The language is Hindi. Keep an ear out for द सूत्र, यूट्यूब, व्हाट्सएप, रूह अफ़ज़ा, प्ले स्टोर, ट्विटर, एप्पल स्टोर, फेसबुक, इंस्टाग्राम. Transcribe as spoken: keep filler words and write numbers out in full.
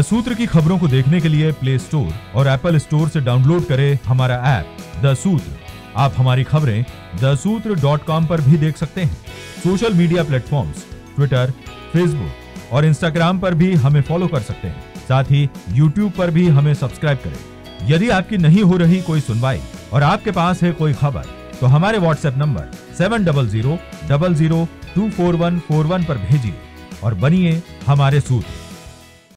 द सूत्र की खबरों को देखने के लिए प्ले स्टोर और एप्पल स्टोर से डाउनलोड करें हमारा ऐप द सूत्र। आप हमारी खबरें द सूत्र डॉट कॉम पर भी देख सकते हैं। Social media platforms ट्विटर, फेसबुक और इंस्टाग्राम पर भी हमें फॉलो कर सकते हैं। साथ ही यूट्यूब पर भी हमें सब्सक्राइब करें। यदि आपकी नहीं हो रही कोई सुनवाई और आपके पास है कोई खबर, तो हमारे व्हाट्सएप number seven double zero double zero two four one four one पर भेजिए और बनिए हमारे सूत्र।